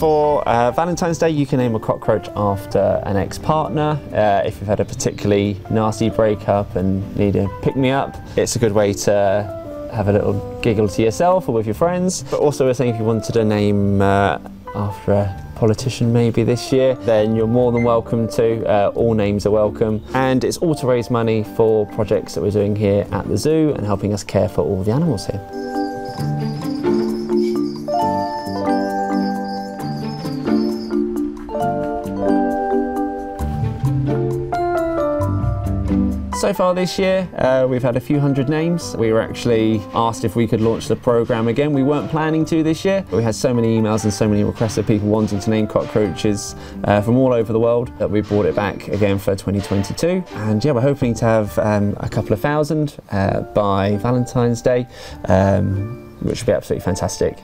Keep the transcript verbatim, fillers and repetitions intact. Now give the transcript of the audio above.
For uh, Valentine's Day, you can name a cockroach after an ex-partner. Uh, if you've had a particularly nasty breakup and need a pick-me-up, it's a good way to have a little giggle to yourself or with your friends. But also, we're saying if you wanted a name uh, after a politician maybe this year, then you're more than welcome to. Uh, all names are welcome. And it's all to raise money for projects that we're doing here at the zoo and helping us care for all the animals here. So far this year, uh, we've had a few hundred names. We were actually asked if we could launch the programme again. We weren't planning to this year, but we had so many emails and so many requests of people wanting to name cockroaches uh, from all over the world that we brought it back again for twenty twenty-two. And yeah, we're hoping to have um, a couple of thousand uh, by Valentine's Day, um, which would be absolutely fantastic.